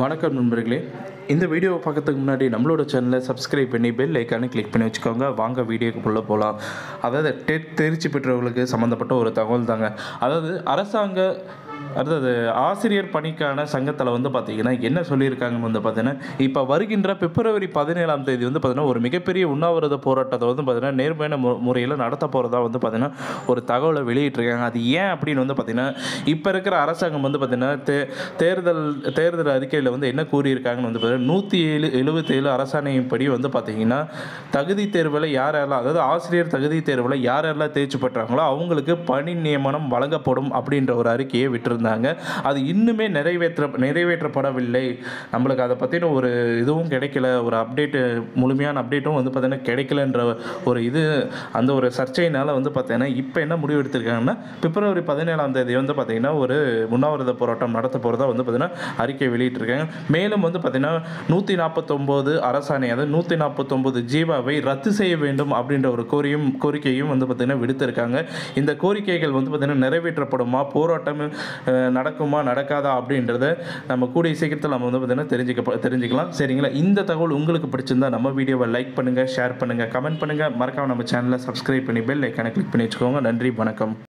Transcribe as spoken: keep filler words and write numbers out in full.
வணக்கம் நண்பர்களே, இந்த வீடியோவை பார்க்கறதுக்கு முன்னாடி நம்மளோட சேனலை சப்ஸ்கிரைப் பண்ணி பெல் ஐக்கானை கிளிக் பண்ணி வச்சுக்கோங்க. வாங்க வீடியோக்குள்ளே போகலாம். அதாவது டெட் தேர்ச்சி பெற்றவர்களுக்கு சம்மந்தப்பட்ட ஒரு தகவல் தாங்க. அதாவது அரசாங்க அடுத்தது ஆசிரியர் பணிக்கான சங்கத்தில் வந்து பார்த்திங்கன்னா என்ன சொல்லியிருக்காங்கன்னு வந்து பார்த்திங்கன்னா, இப்போ வருகின்ற பிப்ரவரி பதினேழாம் தேதி வந்து பார்த்திங்கன்னா ஒரு மிகப்பெரிய உண்ணாவிரத போராட்டத்தை வந்து பார்த்திங்கன்னா நேர்மையான மு முறையில் நடத்த போகிறதா வந்து பார்த்திங்கன்னா ஒரு தகவலை வெளியிட்டிருக்காங்க. அது ஏன் அப்படின்னு வந்து பார்த்திங்கன்னா, இப்போ இருக்கிற அரசாங்கம் வந்து பார்த்திங்கன்னா தே தேர்தல் தேர்தல் அறிக்கையில் வந்து என்ன கூறியிருக்காங்கன்னு வந்து பார்த்திங்கன்னா, நூற்றி ஏழு எழுபத்தி ஏழு அரசாணையின்படி வந்து பார்த்திங்கன்னா தகுதி தேர்வில் யார் யாரெல்லாம் அதாவது ஆசிரியர் தகுதி தேர்வில் யார் யாரெல்லாம் தேர்ச்சி பெற்றாங்களோ அவங்களுக்கு பணி நியமனம் வழங்கப்படும் அப்படின்ற ஒரு அறிக்கையை விட்டுருந்தாங்க. அது இன்னுமே நிறைவேற்ற நிறைவேற்றப்படவில்லை. நம்மளுக்கு அதை பற்றின ஒரு இதுவும் கிடைக்கல, ஒரு அப்டேட்டு முழுமையான அப்டேட்டும் வந்து பார்த்தீங்கன்னா கிடைக்கலன்ற ஒரு இது அந்த ஒரு சர்ச்சையினால் வந்து பார்த்தீங்கன்னா இப்போ என்ன முடிவு எடுத்திருக்காங்கன்னா, பிப்ரவரி பதினேழாம் தேதி வந்து பார்த்தீங்கன்னா ஒரு உண்ணாவிரத போராட்டம் நடத்த போகிறதா வந்து பார்த்தீங்கன்னா அறிக்கை வெளியிட்டிருக்காங்க. மேலும் வந்து பார்த்தீங்கன்னா நூற்றி நாற்பத்தொம்போது அரசாணை அதாவது நூற்றி நாற்பத்தொம்போது ஜீவாவை ரத்து செய்ய வேண்டும் அப்படின்ற ஒரு கோரியும் கோரிக்கையும் வந்து பார்த்தீங்கன்னா விடுத்திருக்காங்க. இந்த கோரிக்கைகள் வந்து பார்த்தீங்கன்னா நிறைவேற்றப்படுமா, போராட்டம் நடக்குமா நடக்காதா அப்படின்றத நம்ம கூடிய சீக்கிரத்தில் நம்ம வந்து பார்த்தீங்கன்னா தெரிஞ்சுக்க தெரிஞ்சுக்கலாம் சரிங்களா. இந்த தகவல் உங்களுக்கு பிடிச்சிருந்தா நம்ம வீடியோவை லைக் பண்ணுங்கள், ஷேர் பண்ணுங்கள், கமெண்ட் பண்ணுங்கள். மறக்காம நம்ம சேனலை சப்ஸ்கிரைப் பண்ணி பெல் ஐக்கானை கிளிக் பண்ணி வச்சுக்கோங்க. நன்றி, வணக்கம்.